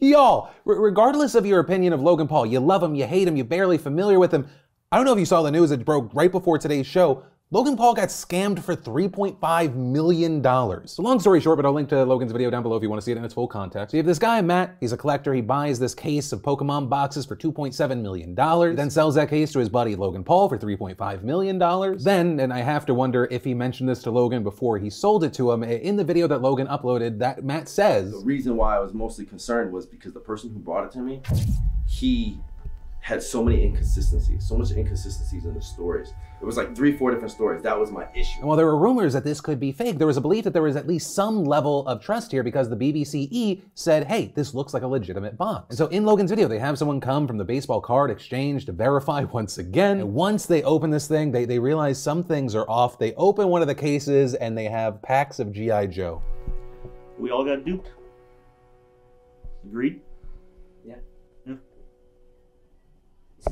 Y'all, regardless of your opinion of Logan Paul, you love him, you hate him, you're barely familiar with him. I don't know if you saw the news that broke right before today's show. Logan Paul got scammed for $3.5 million. So long story short, but I'll link to Logan's video down below if you want to see it in its full context. So you have this guy, Matt. He's a collector. He buys this case of Pokemon boxes for $2.7 million. Then sells that case to his buddy, Logan Paul, for $3.5 million. Then, and I have to wonder if he mentioned this to Logan before he sold it to him, in the video that Logan uploaded, that Matt says, the reason why I was mostly concerned was because the person who brought it to me, he had so many inconsistencies, so much inconsistencies in the stories. It was like 3-4 different stories. That was my issue. And while there were rumors that this could be fake, there was a belief that there was at least some level of trust here because the BBCE said, hey, this looks like a legitimate box. And so in Logan's video, they have someone come from the baseball card exchange to verify once again. And once they open this thing, they realize some things are off. They open one of the cases and they have packs of G.I. Joe. We all got duped. Agreed? Yeah.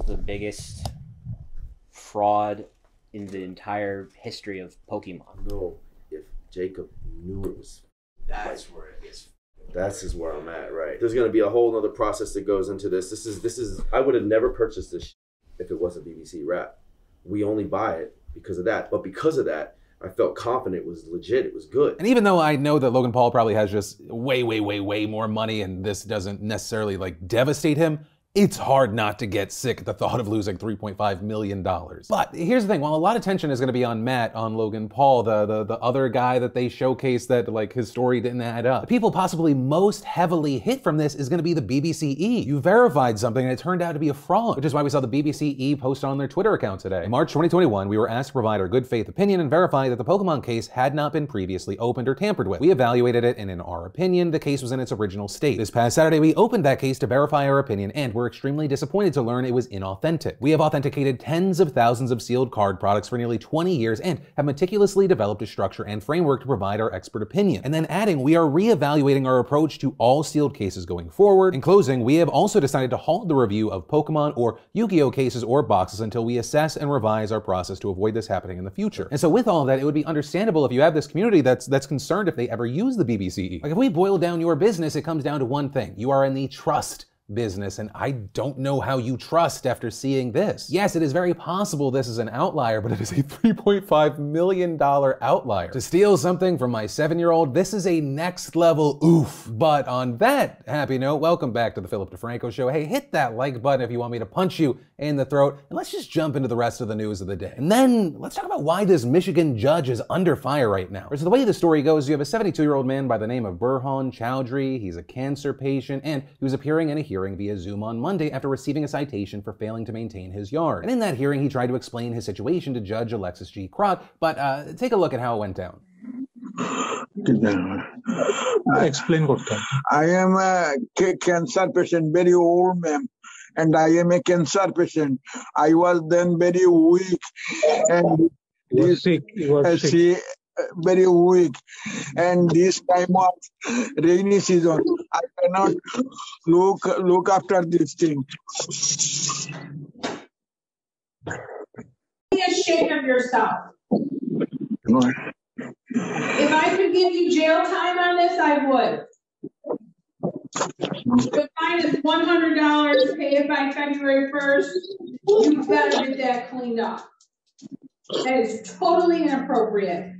The biggest fraud in the entire history of Pokemon. No, if Jacob knew it was, that's where it is. That's is where I'm at, right? There's gonna be a whole other process that goes into this. This is. I would have never purchased this if it wasn't BBC Rap. We only buy it because of that. But because of that, I felt confident it was legit, it was good. And even though I know that Logan Paul probably has just way more money, and this doesn't necessarily like devastate him, it's hard not to get sick at the thought of losing $3.5 million. But here's the thing, while a lot of tension is gonna be on Matt, on Logan Paul, the other guy that they showcased that like his story didn't add up, the people possibly most heavily hit from this is gonna be the BBCE. You verified something and it turned out to be a fraud, which is why we saw the BBCE post on their Twitter account today. In March 2021, we were asked to provide our good faith opinion and verify that the Pokemon case had not been previously opened or tampered with. We evaluated it, and in our opinion, the case was in its original state. This past Saturday, we opened that case to verify our opinion, and we're extremely disappointed to learn it was inauthentic. We have authenticated tens of thousands of sealed card products for nearly 20 years and have meticulously developed a structure and framework to provide our expert opinion. And then adding, we are reevaluating our approach to all sealed cases going forward. In closing, we have also decided to halt the review of Pokemon or Yu-Gi-Oh cases or boxes until we assess and revise our process to avoid this happening in the future. And so with all of that, it would be understandable if you have this community that's concerned if they ever use the BBCE. Like if we boil down your business, it comes down to one thing. You are in the trust business, and I don't know how you trust after seeing this. Yes, it is very possible this is an outlier, but it is a $3.5 million outlier. To steal something from my 7-year-old, this is a next level oof. But on that happy note, welcome back to the Philip DeFranco Show. Hey, hit that like button if you want me to punch you in the throat, and let's just jump into the rest of the news of the day. And then let's talk about why this Michigan judge is under fire right now. So the way the story goes, you have a 72-year-old man by the name of Burhan Chowdhury. He's a cancer patient, and he was appearing in a hearing via Zoom on Monday after receiving a citation for failing to maintain his yard. And in that hearing, he tried to explain his situation to Judge Alexis G. Kroc, but take a look at how it went down. Explain what happened. I am a cancer patient, very old man, and I am a cancer patient. I was then very weak. And he was sick. Very weak, and this time of rainy season, I cannot look after this thing. Be ashamed of yourself. If I could give you jail time on this, I would. The fine is $100, pay it by February 1st. You've got to get that cleaned up. That is totally inappropriate.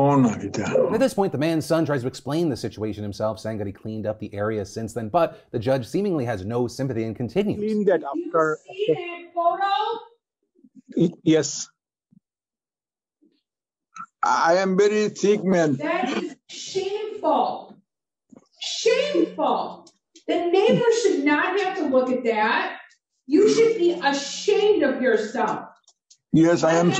At this point, the man's son tries to explain the situation himself, saying that he cleaned up the area since then, but the judge seemingly has no sympathy and continues. Clean that after. You see that photo? Yes. I am very sick, man. That is shameful. Shameful. The neighbor should not have to look at that. You should be ashamed of yourself. Yes, I am.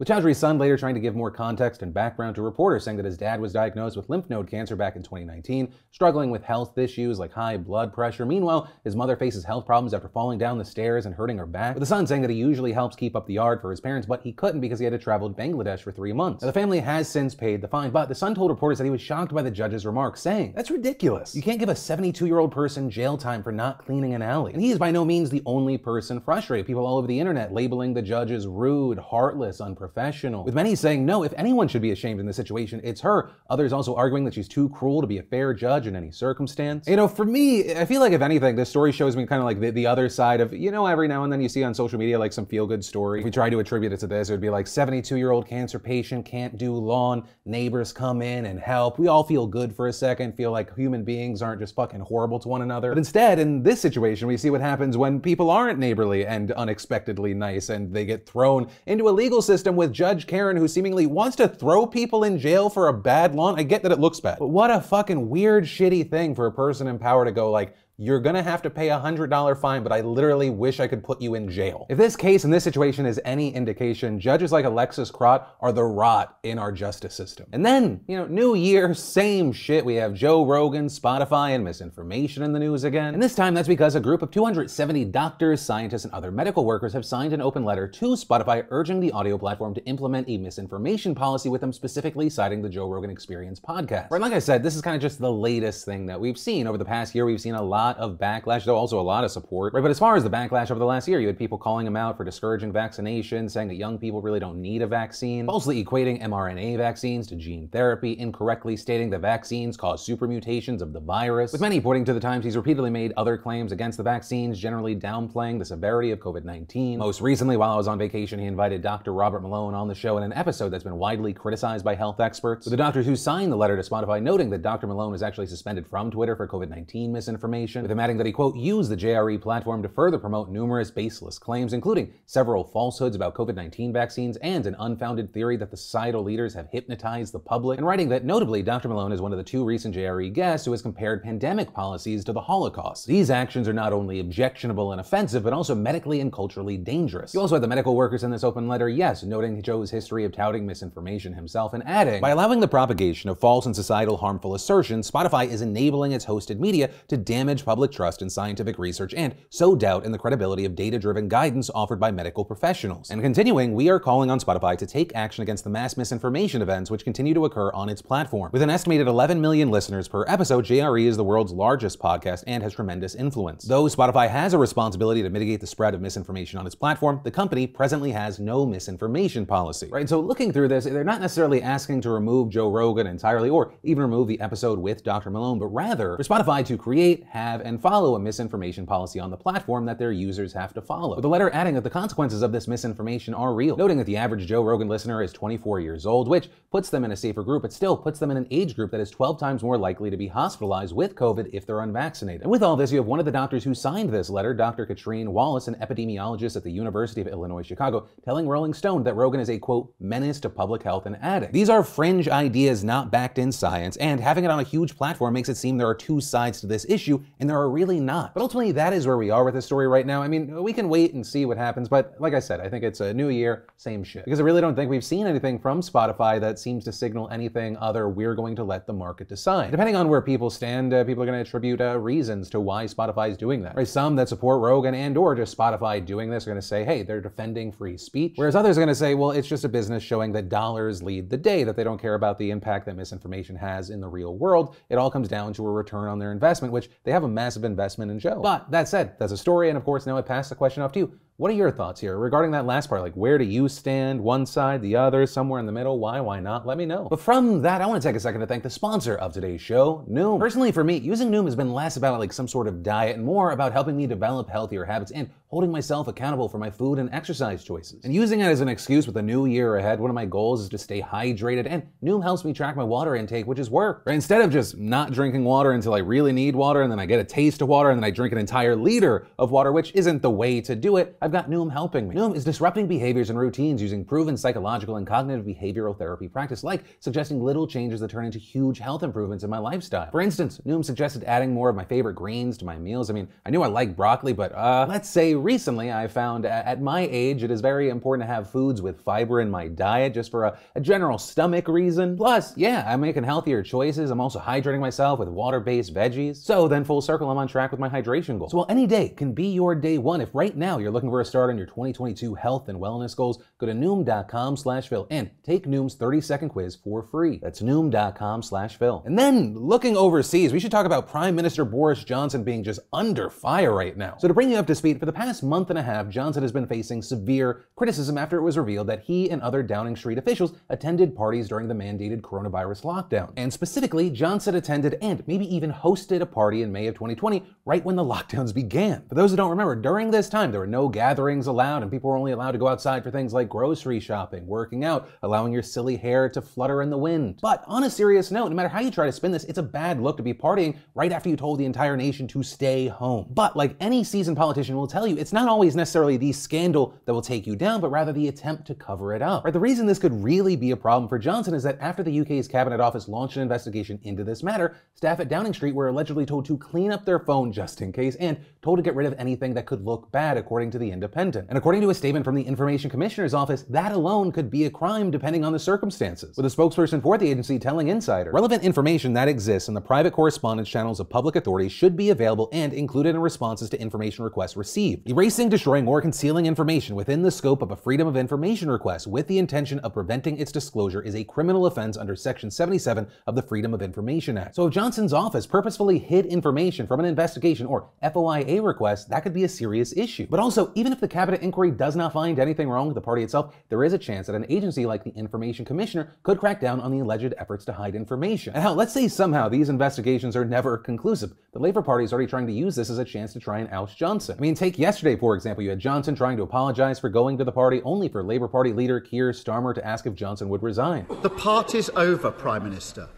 With Chowdhury's son later trying to give more context and background to reporters, saying that his dad was diagnosed with lymph node cancer back in 2019, struggling with health issues like high blood pressure. Meanwhile, his mother faces health problems after falling down the stairs and hurting her back. With the son saying that he usually helps keep up the yard for his parents, but he couldn't because he had to travel to Bangladesh for 3 months. Now, the family has since paid the fine, but the son told reporters that he was shocked by the judge's remarks, saying, that's ridiculous. You can't give a 72-year-old person jail time for not cleaning an alley. And he is by no means the only person frustrated. People all over the internet labeling the judge's rude, heartless, unprofessional, with many saying, no, if anyone should be ashamed in this situation, it's her. Others also arguing that she's too cruel to be a fair judge in any circumstance. You know, for me, I feel like if anything, this story shows me kind of like the other side of, you know, every now and then you see on social media like some feel-good story. If we try to attribute it to this, it would be like 72-year-old cancer patient can't do lawn, neighbors come in and help. We all feel good for a second, feel like human beings aren't just fucking horrible to one another. But instead, in this situation, we see what happens when people aren't neighborly and unexpectedly nice, and they get thrown into a legal system with Judge Karen, who seemingly wants to throw people in jail for a bad lawn. I get that it looks bad, but what a fucking weird, shitty thing for a person in power to go like, you're gonna have to pay $100 fine, but I literally wish I could put you in jail. If this case and this situation is any indication, judges like Alexis Kroc are the rot in our justice system. And then, you know, new year, same shit. We have Joe Rogan, Spotify, and misinformation in the news again. And this time that's because a group of 270 doctors, scientists, and other medical workers have signed an open letter to Spotify urging the audio platform to implement a misinformation policy, with them specifically citing the Joe Rogan Experience podcast. Right, like I said, this is kind of just the latest thing that we've seen. Over the past year, we've seen a lot of backlash, though also a lot of support, right? But as far as the backlash over the last year, you had people calling him out for discouraging vaccinations, saying that young people really don't need a vaccine, falsely equating mRNA vaccines to gene therapy, incorrectly stating that vaccines cause super mutations of the virus, with many pointing to the times he's repeatedly made other claims against the vaccines, generally downplaying the severity of COVID-19. Most recently, while I was on vacation, he invited Dr. Robert Malone on the show in an episode that's been widely criticized by health experts, with the doctors who signed the letter to Spotify noting that Dr. Malone was actually suspended from Twitter for COVID-19 misinformation, with him adding that he, quote, used the JRE platform to further promote numerous baseless claims, including several falsehoods about COVID-19 vaccines and an unfounded theory that the societal leaders have hypnotized the public, and writing that, notably, Dr. Malone is one of the two recent JRE guests who has compared pandemic policies to the Holocaust. These actions are not only objectionable and offensive, but also medically and culturally dangerous. You also had the medical workers in this open letter, yes, noting Joe's history of touting misinformation himself, and adding, by allowing the propagation of false and societal harmful assertions, Spotify is enabling its hosted media to damage public trust in scientific research and sow doubt in the credibility of data-driven guidance offered by medical professionals. And continuing, we are calling on Spotify to take action against the mass misinformation events which continue to occur on its platform. With an estimated 11 million listeners per episode, JRE is the world's largest podcast and has tremendous influence. Though Spotify has a responsibility to mitigate the spread of misinformation on its platform, the company presently has no misinformation policy. Right, so looking through this, they're not necessarily asking to remove Joe Rogan entirely or even remove the episode with Dr. Malone, but rather for Spotify to create, have, and follow a misinformation policy on the platform that their users have to follow. With the letter adding that the consequences of this misinformation are real, noting that the average Joe Rogan listener is 24 years old, which puts them in a safer group, but still puts them in an age group that is 12 times more likely to be hospitalized with COVID if they're unvaccinated. And with all this, you have one of the doctors who signed this letter, Dr. Katrine Wallace, an epidemiologist at the University of Illinois Chicago, telling Rolling Stone that Rogan is a, quote, menace to public health, and adding, these are fringe ideas not backed in science, and having it on a huge platform makes it seem there are two sides to this issue, and there are really not. But ultimately, that is where we are with this story right now. I mean, we can wait and see what happens, but like I said, I think it's a new year, same shit. Because I really don't think we've seen anything from Spotify that seems to signal anything other we're going to let the market decide. Depending on where people stand, people are going to attribute reasons to why Spotify is doing that. Right? Some that support Rogan and or just Spotify doing this are going to say, hey, they're defending free speech. Whereas others are going to say, well, it's just a business showing that dollars lead the day, that they don't care about the impact that misinformation has in the real world. It all comes down to a return on their investment, which they have a massive investment in Joe. But that said, that's a story, and of course now I pass the question off to you. What are your thoughts here regarding that last part? Like, where do you stand? One side, the other, somewhere in the middle? Why not? Let me know. But from that, I want to take a second to thank the sponsor of today's show, Noom. Personally, for me, using Noom has been less about like some sort of diet and more about helping me develop healthier habits and holding myself accountable for my food and exercise choices. And using it as an excuse with a new year ahead, one of my goals is to stay hydrated, and Noom helps me track my water intake, which is work. Right? Instead of just not drinking water until I really need water, and then I get a taste of water, and then I drink an entire liter of water, which isn't the way to do it, I've got Noom helping me. Noom is disrupting behaviors and routines using proven psychological and cognitive behavioral therapy practice, like suggesting little changes that turn into huge health improvements in my lifestyle. For instance, Noom suggested adding more of my favorite greens to my meals. I mean, I knew I liked broccoli, but let's say recently I found at my age, it is very important to have foods with fiber in my diet just for a general stomach reason. Plus, yeah, I'm making healthier choices. I'm also hydrating myself with water-based veggies. So then full circle, I'm on track with my hydration goals. So while any day can be your day one, if right now you're looking for for a start on your 2022 health and wellness goals, go to Noom.com/Phil and take Noom's 30-second quiz for free. That's Noom.com/Phil. And then, looking overseas, we should talk about Prime Minister Boris Johnson being just under fire right now. So to bring you up to speed, for the past month and a half, Johnson has been facing severe criticism after it was revealed that he and other Downing Street officials attended parties during the mandated coronavirus lockdown. And specifically, Johnson attended and maybe even hosted a party in May of 2020, right when the lockdowns began. For those who don't remember, during this time, there were no gatherings allowed, and people were only allowed to go outside for things like grocery shopping, working out, allowing your silly hair to flutter in the wind. But on a serious note, no matter how you try to spin this, it's a bad look to be partying right after you told the entire nation to stay home. But like any seasoned politician will tell you, it's not always necessarily the scandal that will take you down, but rather the attempt to cover it up. Right, the reason this could really be a problem for Johnson is that after the UK's Cabinet Office launched an investigation into this matter, staff at Downing Street were allegedly told to clean up their phone just in case and told to get rid of anything that could look bad, according to The Independent. And according to a statement from the Information Commissioner's Office, that alone could be a crime depending on the circumstances, with a spokesperson for the agency telling Insider, "Relevant information that exists in the private correspondence channels of public authorities should be available and included in responses to information requests received. Erasing, destroying, or concealing information within the scope of a freedom of information request with the intention of preventing its disclosure is a criminal offense under Section 77 of the Freedom of Information Act." So if Johnson's office purposefully hid information from an investigation or FOIA request, that could be a serious issue. But also, even if the cabinet inquiry does not find anything wrong with the party itself, there is a chance that an agency like the Information Commissioner could crack down on the alleged efforts to hide information. And hell, let's say somehow these investigations are never conclusive. The Labour Party is already trying to use this as a chance to try and oust Johnson. I mean, take yesterday, for example. You had Johnson trying to apologize for going to the party, only for Labour Party leader Keir Starmer to ask if Johnson would resign. The party's over, Prime Minister.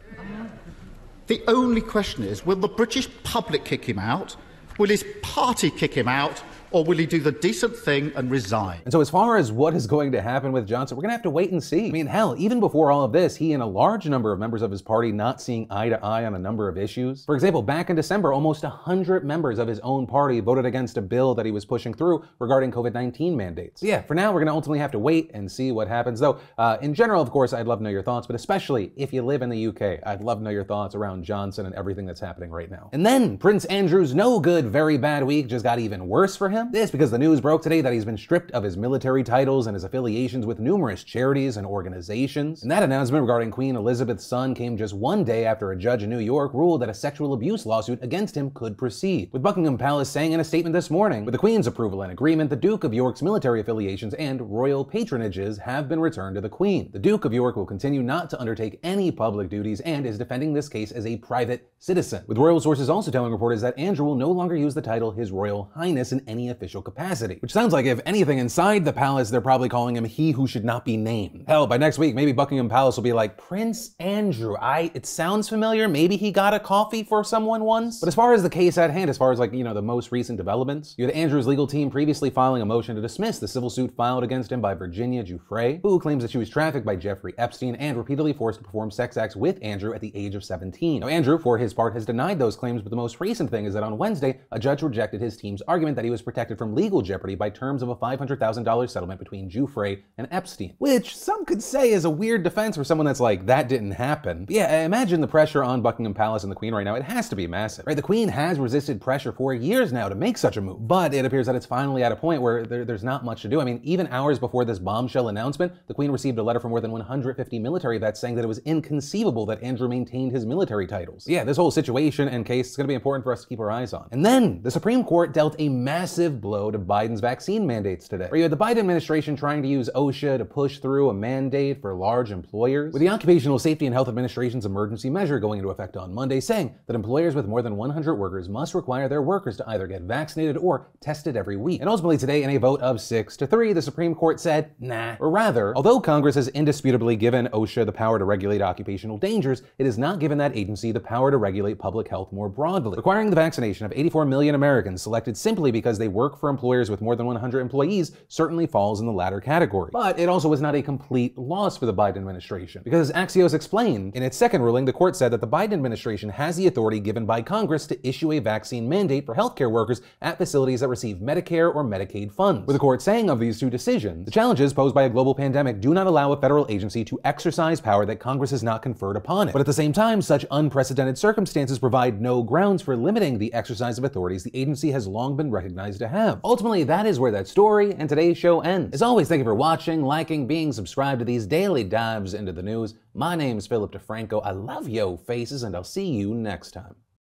The only question is, will the British public kick him out? Will his party kick him out? Or will he do the decent thing and resign? And so as far as what is going to happen with Johnson, we're gonna have to wait and see. I mean, hell, even before all of this, he and a large number of members of his party not seeing eye to eye on a number of issues. For example, back in December, almost 100 members of his own party voted against a bill that he was pushing through regarding COVID-19 mandates. So yeah, for now, we're gonna ultimately have to wait and see what happens, though. In general, of course, I'd love to know your thoughts, but especially if you live in the UK, I'd love to know your thoughts around Johnson and everything that's happening right now. And then Prince Andrew's no good, very bad week just got even worse for him. This because the news broke today that he's been stripped of his military titles and his affiliations with numerous charities and organizations. And that announcement regarding Queen Elizabeth's son came just one day after a judge in New York ruled that a sexual abuse lawsuit against him could proceed, with Buckingham Palace saying in a statement this morning, "With the Queen's approval and agreement, the Duke of York's military affiliations and royal patronages have been returned to the Queen. The Duke of York will continue not to undertake any public duties and is defending this case as a private citizen," with royal sources also telling reporters that Andrew will no longer use the title His Royal Highness in any official capacity, which sounds like if anything inside the palace, they're probably calling him he who should not be named. Hell, by next week, maybe Buckingham Palace will be like, "Prince Andrew, it sounds familiar. Maybe he got a coffee for someone once." But as far as the case at hand, as far as the most recent developments, you had Andrew's legal team previously filing a motion to dismiss the civil suit filed against him by Virginia Giuffre, who claims that she was trafficked by Jeffrey Epstein and repeatedly forced to perform sex acts with Andrew at the age of 17. Now, Andrew, for his part, has denied those claims, but the most recent thing is that on Wednesday, a judge rejected his team's argument that he was protected from legal jeopardy by terms of a $500,000 settlement between Giuffre and Epstein, which some could say is a weird defense for someone that's like, that didn't happen. But yeah, imagine the pressure on Buckingham Palace and the Queen right now. It has to be massive, right? The Queen has resisted pressure for years now to make such a move, but it appears that it's finally at a point where there's not much to do. I mean, even hours before this bombshell announcement, the Queen received a letter from more than 150 military vets saying that it was inconceivable that Andrew maintained his military titles. Yeah, this whole situation and case is gonna be important for us to keep our eyes on. And then the Supreme Court dealt a massive blow to Biden's vaccine mandates today, where you had the Biden administration trying to use OSHA to push through a mandate for large employers, with the Occupational Safety and Health Administration's emergency measure going into effect on Monday, saying that employers with more than 100 workers must require their workers to either get vaccinated or tested every week. And ultimately today, in a vote of 6-3, the Supreme Court said, nah. Or rather, although Congress has indisputably given OSHA the power to regulate occupational dangers, it has not given that agency the power to regulate public health more broadly, requiring the vaccination of 84 million Americans selected simply because they work for employers with more than 100 employees certainly falls in the latter category. But it also was not a complete loss for the Biden administration, because as Axios explained, in its second ruling, the court said that the Biden administration has the authority given by Congress to issue a vaccine mandate for healthcare workers at facilities that receive Medicare or Medicaid funds, with the court saying of these two decisions, the challenges posed by a global pandemic do not allow a federal agency to exercise power that Congress has not conferred upon it. But at the same time, such unprecedented circumstances provide no grounds for limiting the exercise of authorities the agency has long been recognized to have. Ultimately, that is where that story and today's show ends. As always, thank you for watching, liking, being subscribed to these daily dives into the news. My name is Philip DeFranco. I love yo faces, and I'll see you next time.